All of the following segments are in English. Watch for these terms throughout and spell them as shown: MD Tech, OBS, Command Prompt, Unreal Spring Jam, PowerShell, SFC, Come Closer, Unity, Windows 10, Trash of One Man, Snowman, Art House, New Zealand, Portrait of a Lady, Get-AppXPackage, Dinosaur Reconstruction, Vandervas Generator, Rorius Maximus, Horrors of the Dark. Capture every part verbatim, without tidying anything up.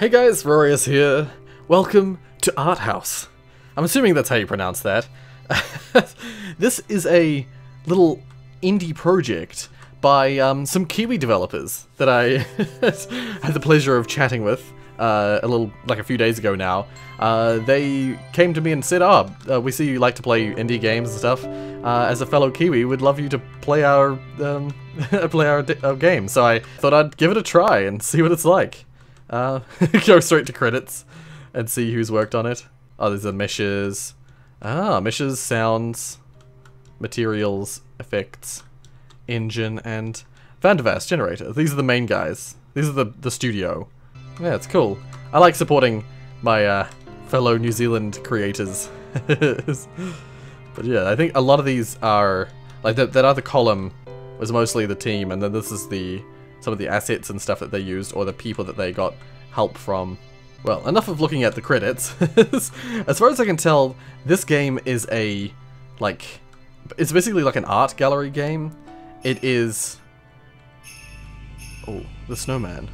Hey guys, Rorius here. Welcome to Art House. I'm assuming that's how you pronounce that. This is a little indie project by um, some Kiwi developers that I had the pleasure of chatting with uh, a little, like a few days ago now. Uh, they came to me and said, "Oh, uh, we see you like to play indie games and stuff. Uh, as a fellow Kiwi, we'd love you to play our um, play our, our game." So I thought I'd give it a try and see what it's like. Uh, go straight to credits and see who's worked on it. Oh, these are meshes. Ah, meshes, sounds, materials, effects, engine, and Vandervas Generator. These are the main guys. These are the, the studio. Yeah, it's cool. I like supporting my uh, fellow New Zealand creators. But yeah, I think a lot of these are... Like, that, that other column was mostly the team, and then this is the... some of the assets and stuff that they used, or the people that they got help from. Well, enough of looking at the credits. As far as I can tell, this game is a, like, it's basically like an art gallery game. It is... Oh, the snowman.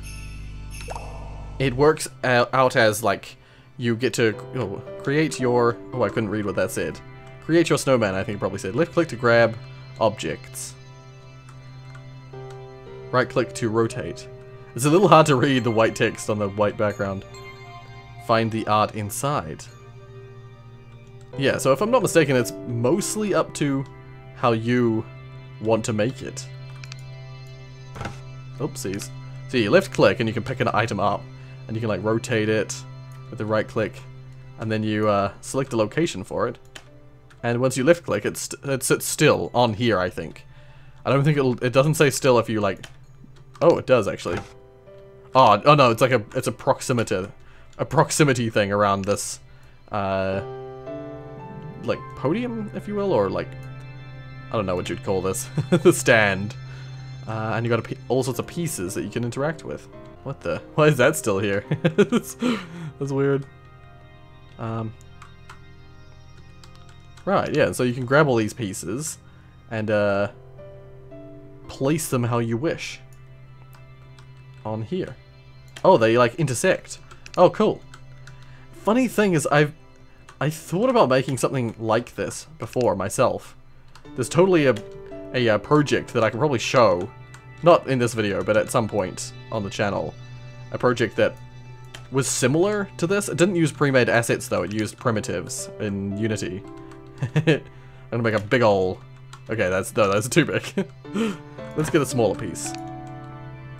It works out as, like, you get to oh, create your... Oh, I couldn't read what that said. Create your snowman, I think it probably said. Left-click to grab objects. Right click to rotate. It's a little hard to read the white text on the white background. Find the art inside. Yeah, so if I'm not mistaken, it's mostly up to how you want to make it. Oopsies. So you left click and you can pick an item up. And you can like rotate it with the right click. And then you uh, select a location for it. And once you left click, it, st it sits still on here, I think. I don't think it'll, it doesn't say still if you like... Oh, it does actually. Oh, oh no, it's like a it's a proximity, a proximity thing around this, uh, like podium, if you will, or like I don't know what you'd call this, the stand. Uh, and you got a, all sorts of pieces that you can interact with. What the? Why is that still here? that's, that's weird. Um, right, yeah. So you can grab all these pieces, and uh, place them how you wish. On here. Oh, they like intersect. Oh, cool. Funny thing is, I've I thought about making something like this before myself. There's totally a a uh, project that I can probably show, not in this video, but at some point on the channel, a project that was similar to this. It didn't use pre-made assets though; it used primitives in Unity. I'm gonna make a big ol'. Okay, that's no, that's too big. Let's get a smaller piece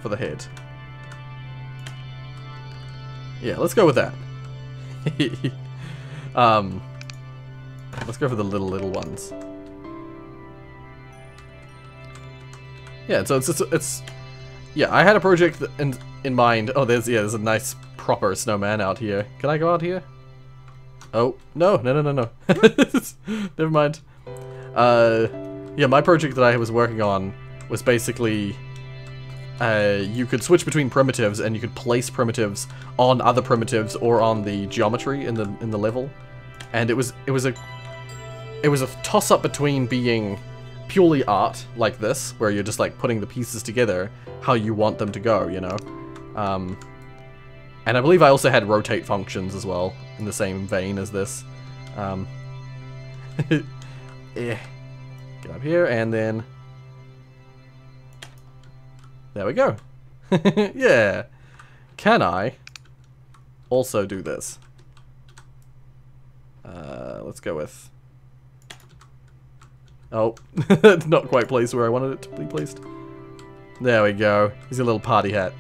for the head. Yeah, let's go with that. um, let's go for the little, little ones. Yeah, so it's, it's, it's yeah, I had a project in, in mind. Oh, there's, yeah, there's a nice proper snowman out here. Can I go out here? Oh, no, no, no, no, no. Never mind. Uh, yeah, my project that I was working on was basically uh, you could switch between primitives and you could place primitives on other primitives or on the geometry in the in the level, and it was it was a it was a toss up between being purely art like this where you're just like putting the pieces together how you want them to go, you know, um, and I believe I also had rotate functions as well in the same vein as this. Um, yeah, get up here and then. There we go. Yeah. Can I also do this? Uh, let's go with... Oh, not quite placed where I wanted it to be placed. There we go. He's a little party hat.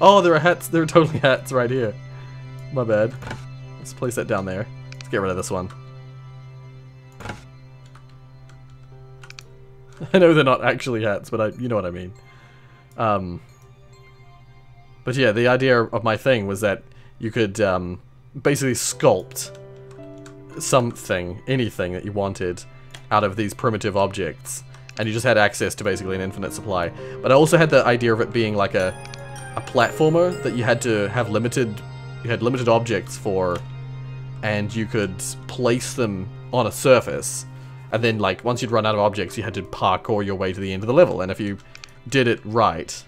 Oh, there are hats. There are totally hats right here. My bad. Let's place that down there. Let's get rid of this one. I know they're not actually hats, but I, you know what I mean. Um, but yeah, the idea of my thing was that you could um, basically sculpt something, anything that you wanted out of these primitive objects. And you just had access to basically an infinite supply. But I also had the idea of it being like a, a platformer that you had to have limited, you had limited objects for, and you could place them on a surface. And then, like, once you'd run out of objects, you had to parkour your way to the end of the level. And if you did it right,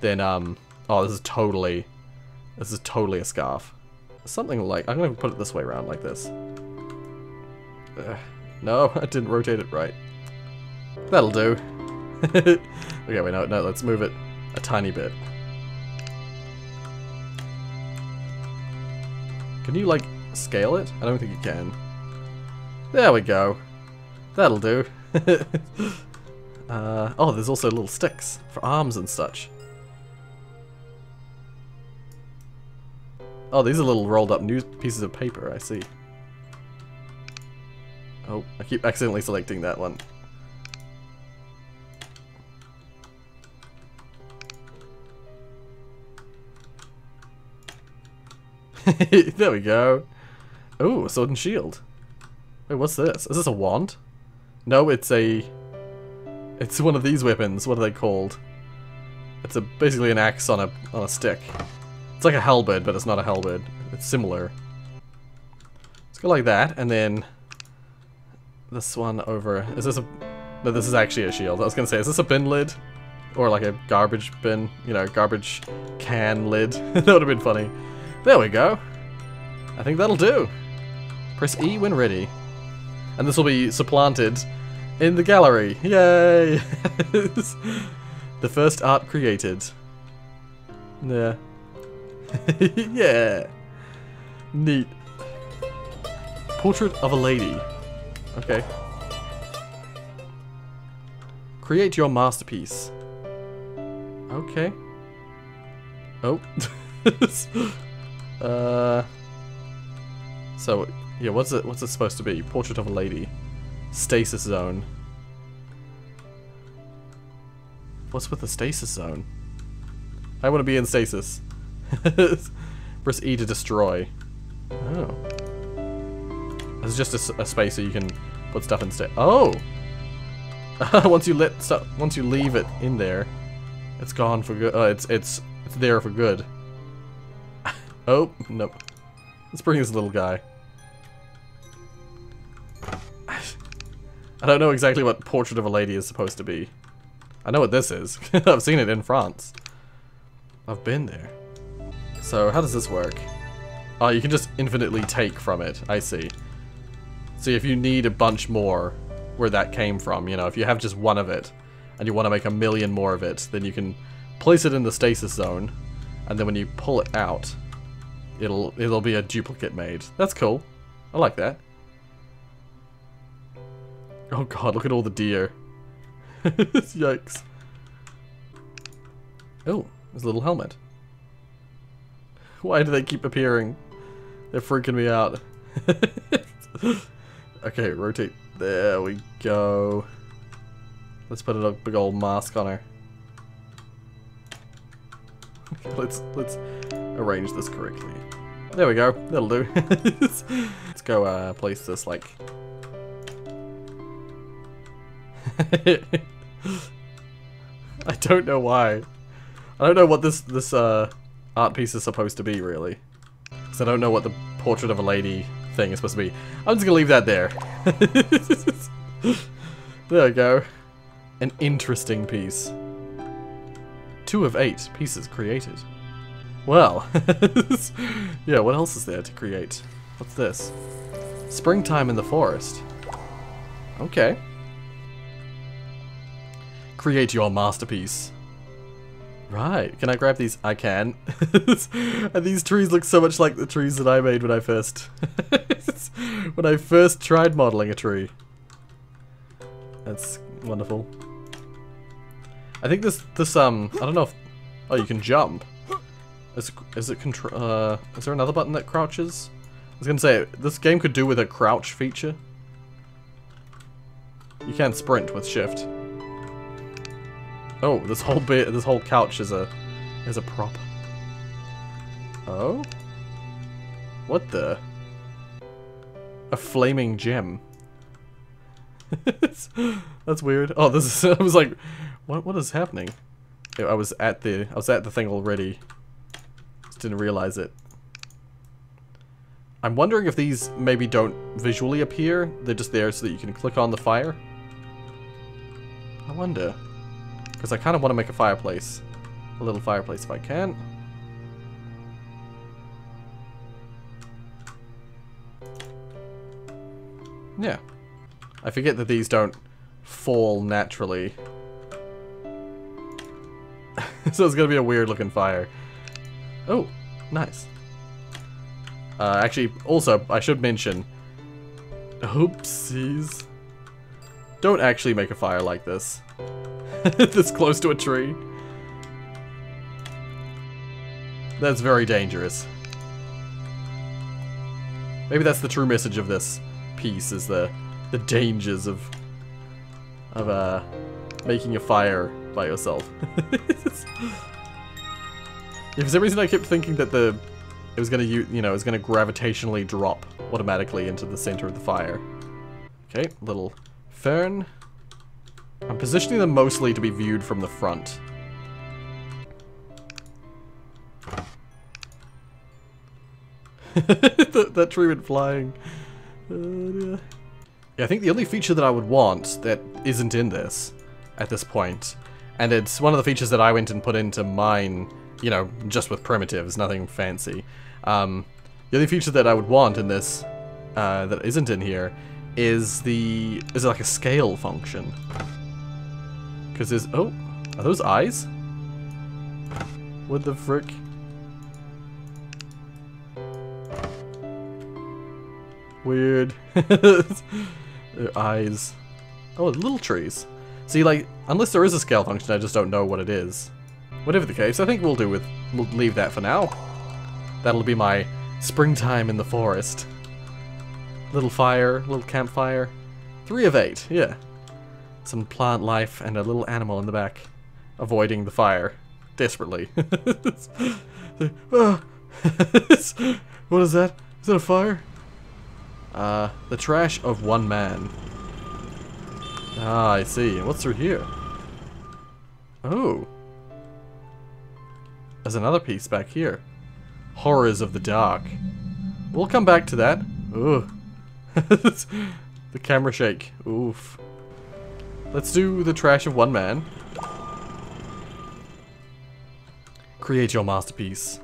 then, um... Oh, this is totally This is totally a scarf. Something like... I'm going to put it this way around, like this. Ugh. No, I didn't rotate it right. That'll do. Okay, wait, no, no, let's move it a tiny bit. Can you, like, scale it? I don't think you can. There we go. That'll do. uh, oh, there's also little sticks for arms and such. Oh, these are little rolled up new pieces of paper, I see. Oh, I keep accidentally selecting that one. There we go. Ooh, sword and shield. Wait, what's this? Is this a wand? No, it's a... It's one of these weapons. What are they called? It's a basically an axe on a, on a stick. It's like a halberd, but it's not a halberd. It's similar. Let's go like that, and then... This one over... Is this a... No, this is actually a shield. I was gonna say, is this a bin lid? Or like a garbage bin? You know, garbage can lid? That would have been funny. There we go. I think that'll do. Press E when ready. And this will be supplanted in the gallery. Yay! The first art created. Yeah. Yeah. Neat. Portrait of a lady. Okay. Create your masterpiece. Okay. Oh. uh. So. Yeah, what's it, what's it supposed to be? Portrait of a lady. Stasis zone. What's with the stasis zone? I want to be in stasis. Press E to destroy. Oh. It's just a, a space so you can put stuff instead. Oh! once you let stuff, once you leave it in there, it's gone for good. Uh, it's, it's, it's there for good. Oh, nope. Let's bring this little guy. I don't know exactly what Portrait of a Lady is supposed to be. I know what this is. I've seen it in France. I've been there. So how does this work? Oh, you can just infinitely take from it. I see. So if you need a bunch more where that came from, you know, if you have just one of it and you want to make a million more of it, then you can place it in the stasis zone, and then when you pull it out, it'll it'll be a duplicate made. That's cool. I like that. Oh god, look at all the deer. Yikes. Oh, there's a little helmet. Why do they keep appearing? They're freaking me out. Okay, rotate. There we go. Let's put a big old mask on her. let's let's arrange this correctly. There we go. That'll do. Let's go uh, place this like... I don't know why. I don't know what this this uh, art piece is supposed to be, really. Because I don't know what the portrait of a lady thing is supposed to be. I'm just going to leave that there. There we go. An interesting piece. Two of eight pieces created. Well. Yeah, what else is there to create? What's this? Springtime in the forest. Okay. Create your masterpiece. Right. Can I grab these? I can. And these trees look so much like the trees that I made when I first... when I first tried modeling a tree. That's wonderful. I think this... this um. I don't know if... Oh, you can jump. Is, is it control... Uh, is there another button that crouches? I was gonna say, this game could do with a crouch feature. You can sprint with shift. Oh, this whole bit, this whole couch is a, is a prop. Oh? What the? A flaming gem. That's weird. Oh, this is, I was like, what, what is happening? I was at the, I was at the thing already. Just didn't realize it. I'm wondering if these maybe don't visually appear. They're just there so that you can click on the fire. I wonder. Because I kind of want to make a fireplace. A little fireplace if I can. Yeah. I forget that these don't fall naturally. So it's gonna be a weird looking fire. Oh, nice. Uh, actually, also, I should mention... Oopsies. Don't actually make a fire like this. This close to a tree. That's very dangerous. Maybe that's the true message of this piece, is the the dangers of of uh making a fire by yourself. Yeah, for some reason I kept thinking that the it was gonna you you know it was gonna gravitationally drop automatically into the center of the fire. Okay, little fern. I'm positioning them mostly to be viewed from the front. that, that tree went flying. Uh, yeah. Yeah, I think the only feature that I would want that isn't in this at this point, and it's one of the features that I went and put into mine, you know, just with primitives, nothing fancy. Um, the only feature that I would want in this uh, that isn't in here is the is it like a scale function? Because there's oh, are those eyes? What the frick? Weird. Their eyes. Oh, little trees. See, like, unless there is a scale function, I just don't know what it is. Whatever the case, I think we'll do with we'll leave that for now. That'll be my springtime in the forest. Little fire, little campfire. Three of eight, yeah. Some plant life and a little animal in the back, avoiding the fire desperately. What is that? Is that a fire? Uh, the trash of one man. Ah, I see. What's through here? Oh. There's another piece back here. Horrors of the dark. We'll come back to that. Ooh. The camera shake. Oof. Let's do the trash of one man. Create your masterpiece.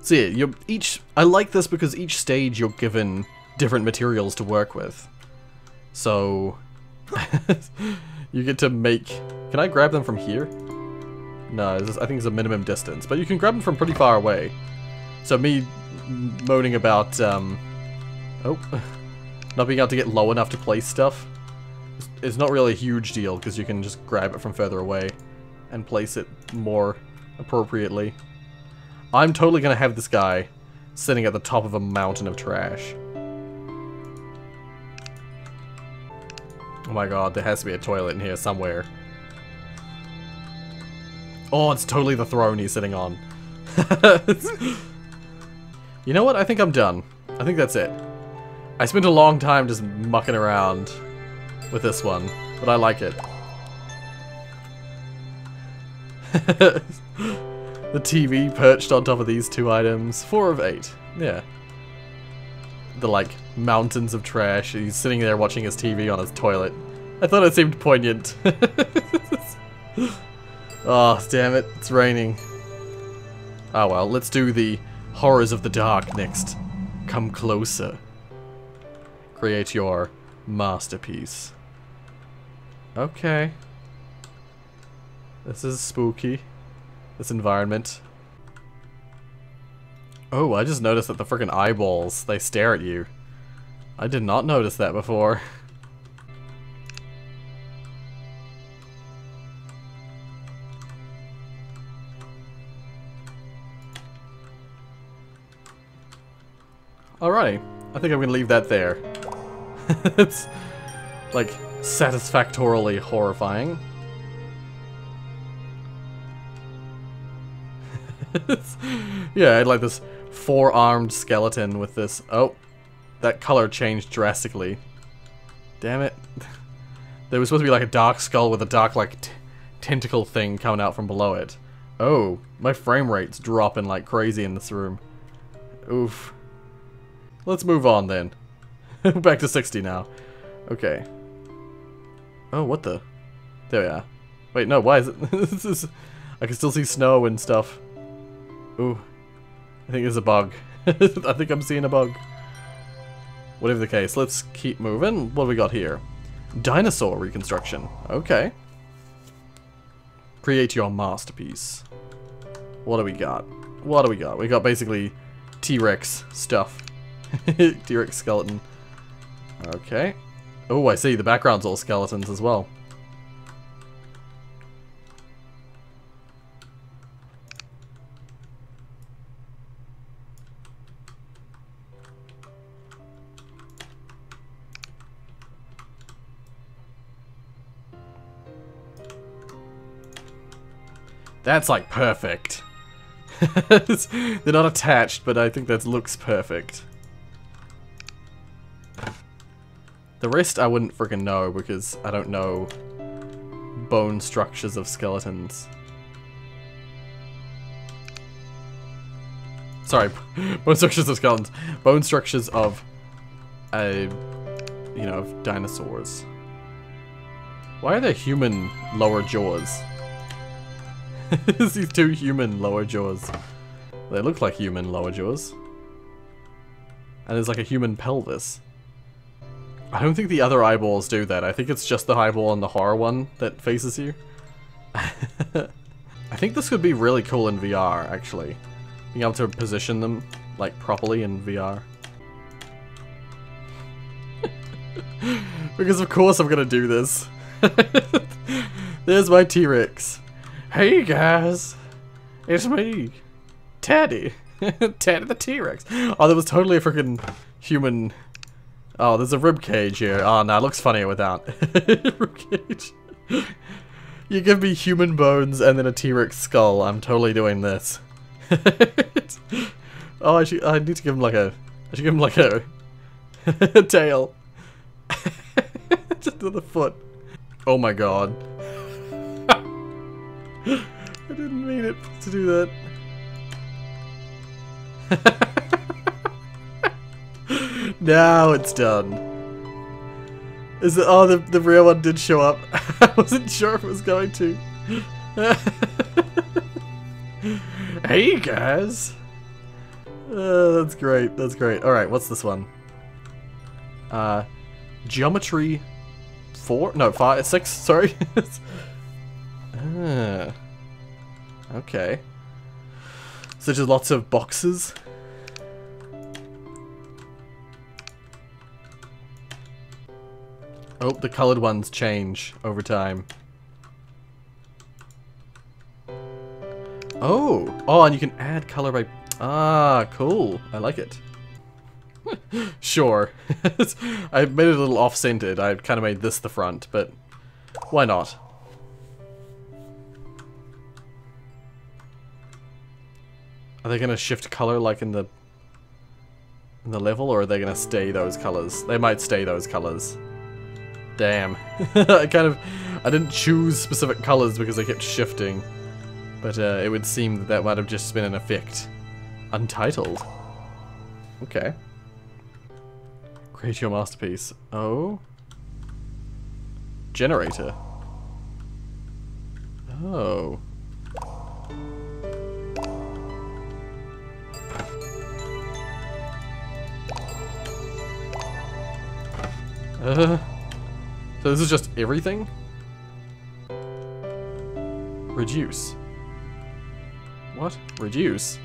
So yeah, you're each... I like this because each stage you're given... different materials to work with. So you get to make... Can I grab them from here? No, this is, I think it's a minimum distance, but you can grab them from pretty far away. So me moaning about um, oh, not being able to get low enough to place stuff is not really a huge deal because you can just grab it from further away and place it more appropriately. I'm totally gonna have this guy sitting at the top of a mountain of trash. Oh my god, there has to be a toilet in here somewhere. Oh, it's totally the throne he's sitting on. You know what? I think I'm done. I think that's it. I spent a long time just mucking around with this one, but I like it. The T V perched on top of these two items. Four of eight. Yeah. The, like, mountains of trash. He's sitting there watching his T V on his toilet. I thought it seemed poignant. Oh, damn it. It's raining. Oh, well. Let's do the horrors of the dark next. Come closer. Create your masterpiece. Okay. This is spooky. This environment. Oh, I just noticed that the frickin' eyeballs, they stare at you. I did not notice that before. Alrighty, I think I'm gonna leave that there. It's, like, satisfactorily horrifying. Yeah, I'd like this four-armed skeleton with this... Oh, that color changed drastically. Damn it. There was supposed to be like a dark skull with a dark like t tentacle thing coming out from below it. Oh, my frame rate's dropping like crazy in this room. Oof. Let's move on then. Back to sixty now. Okay. Oh, what the... There we are. Wait, no, why is it... This is... I can still see snow and stuff. Ooh. I think there's a bug. I think I'm seeing a bug. Whatever the case, let's keep moving. What do we got here? Dinosaur reconstruction. Okay. Create your masterpiece. What do we got? What do we got? We got basically T-Rex stuff. T-Rex skeleton. Okay. Oh, I see. The background's all skeletons as well. That's like perfect. They're not attached, but I think that looks perfect. The rest I wouldn't freaking know because I don't know bone structures of skeletons. Sorry, bone structures of skeletons. Bone structures of, a, you know, of dinosaurs. Why are there human lower jaws? These two human lower jaws. They look like human lower jaws. And there's like a human pelvis. I don't think the other eyeballs do that. I think it's just the eyeball on the horror one that faces you. I think this could be really cool in V R, actually. Being able to position them, like, properly in V R. Because of course I'm gonna do this. There's my T-Rex. Hey guys, it's me, Teddy, Teddy the T-Rex. Oh, that was totally a freaking human. Oh, there's a rib cage here. Oh no, it looks funnier without rib cage. You give me human bones and then a T-Rex skull. I'm totally doing this. Oh, I should. I need to give him like a. I should give him like a, a tail. Just another foot. Oh my god. I didn't mean it to do that. Now it's done. Is it? Oh, the, the real one did show up. I wasn't sure if it was going to. Hey guys. Uh, that's great. That's great. All right. What's this one? Uh, geometry four? No, five, six. Sorry. Ah, okay. So just lots of boxes. Oh, the colored ones change over time. Oh, oh, and you can add color by... Ah, cool. I like it. Sure. I made it a little off-centered. I kind of made this the front, but why not? Are they going to shift color like in the in the level, or are they going to stay those colors? They might stay those colors. Damn. I kind of... I didn't choose specific colors because they kept shifting. But uh, it would seem that that might have just been an effect. Untitled. Okay. Create your masterpiece. Oh. Generator. Oh. Uh, so this is just everything? Reduce. What? Reduce?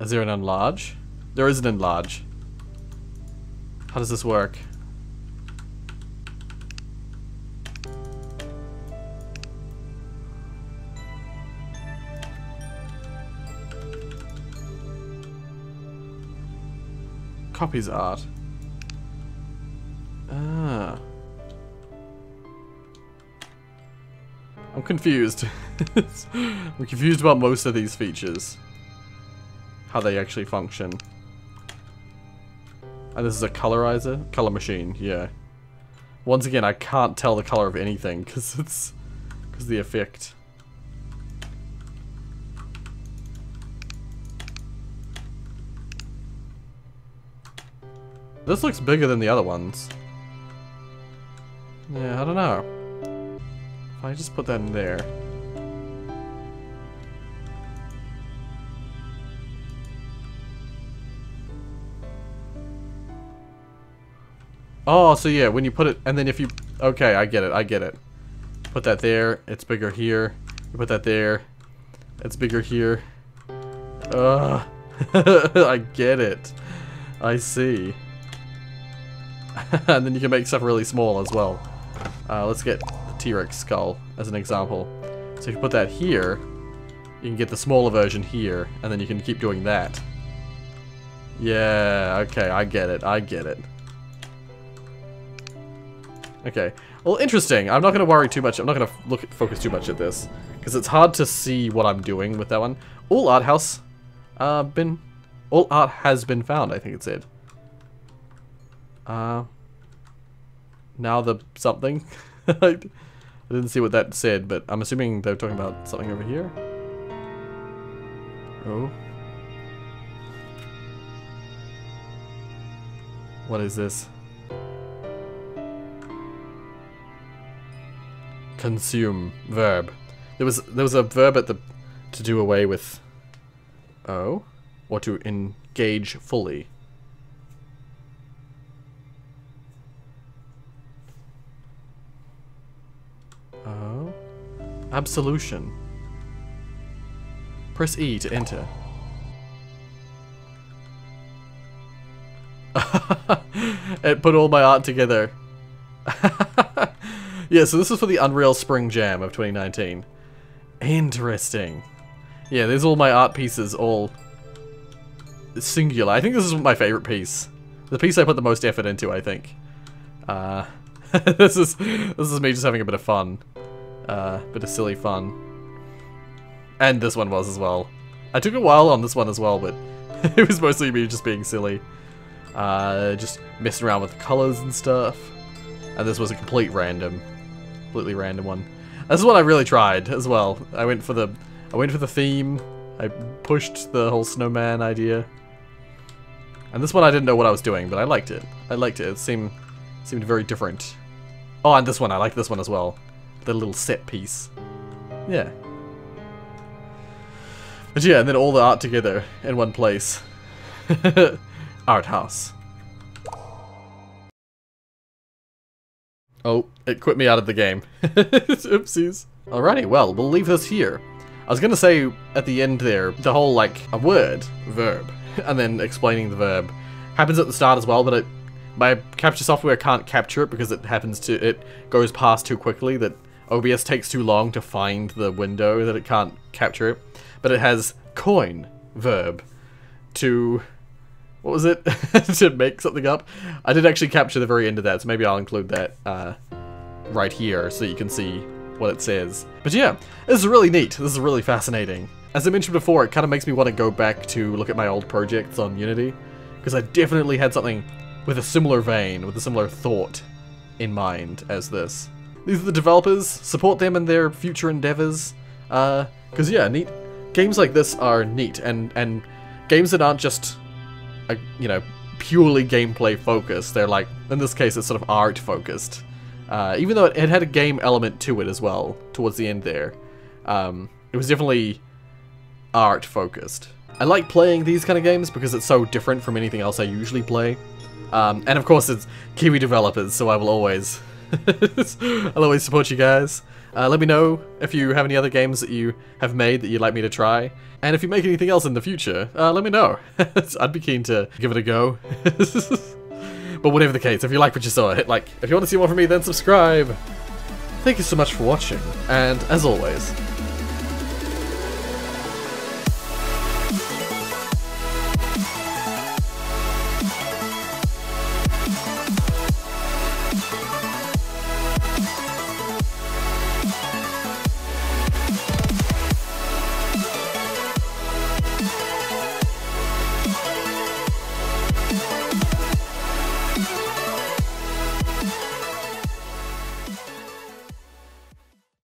Is there an enlarge? There is an enlarge. How does this work? Copies art. Ah. I'm confused. I'm confused about most of these features. How they actually function. And this is a colorizer? Color machine, yeah. Once again, I can't tell the color of anything because it's... because the effect. This looks bigger than the other ones. Yeah, I don't know. If I just put that in there. Oh, so yeah, when you put it, and then if you, okay, I get it, I get it. Put that there, it's bigger here. You put that there, it's bigger here. Ugh. I get it. I see. And then you can make stuff really small as well. Uh, let's get the T-Rex skull as an example. So if you put that here, you can get the smaller version here, and then you can keep doing that. Yeah, okay, I get it, I get it. Okay, well, interesting. I'm not going to worry too much. I'm not going to look focus too much at this, because it's hard to see what I'm doing with that one. All art house uh, been... All art has been found, I think it said. Uh, now the something. I didn't see what that said, but I'm assuming they're talking about something over here. Oh. What is this? Consume verb. There was there was a verb at the to do away with. Oh, or to engage fully. Oh, absolution. Press E to enter. It put all my art together. Yeah, so this is for the Unreal Spring Jam of twenty nineteen. Interesting. Yeah, there's all my art pieces, all singular. I think this is my favorite piece. The piece I put the most effort into, I think. Uh, this is this is me just having a bit of fun. Uh, bit of silly fun. And this one was as well. I took a while on this one as well, but it was mostly me just being silly. Uh, just messing around with the colors and stuff. And this was a complete random. Completely random one. This is what I really tried as well. I went for the, I went for the theme. I pushed the whole snowman idea. And this one I didn't know what I was doing, but I liked it. I liked it. It seemed, seemed very different. Oh, and this one, I like this one as well. The little set piece. Yeah. But yeah, and then all the art together in one place. Art house. Oh, it quit me out of the game. Oopsies. Alrighty, well, we'll leave this here. I was gonna say at the end there, the whole, like, a word, verb, and then explaining the verb. Happens at the start as well, but it, my capture software can't capture it because it happens to, it goes past too quickly, that O B S takes too long to find the window, that it can't capture it. But it has coin, verb, to... What was it? To make something up? I did actually capture the very end of that, so maybe I'll include that uh, right here so you can see what it says. But yeah, this is really neat. This is really fascinating. As I mentioned before, it kind of makes me want to go back to look at my old projects on Unity, because I definitely had something with a similar vein, with a similar thought in mind as this. These are the developers. Support them in their future endeavors. Because uh, yeah, neat. Games like this are neat, and, and games that aren't just... you know, purely gameplay focused. They're like, in this case, it's sort of art focused. Uh, even though it, it had a game element to it as well, towards the end there. Um, it was definitely art focused. I like playing these kind of games because it's so different from anything else I usually play. Um, and of course it's Kiwi developers, so I will always, I'll always support you guys. Uh, let me know if you have any other games that you have made that you'd like me to try. And if you make anything else in the future, uh, let me know. I'd be keen to give it a go. But whatever the case, if you like what you saw, hit like. If you want to see more from me, then subscribe. Thank you so much for watching, and as always...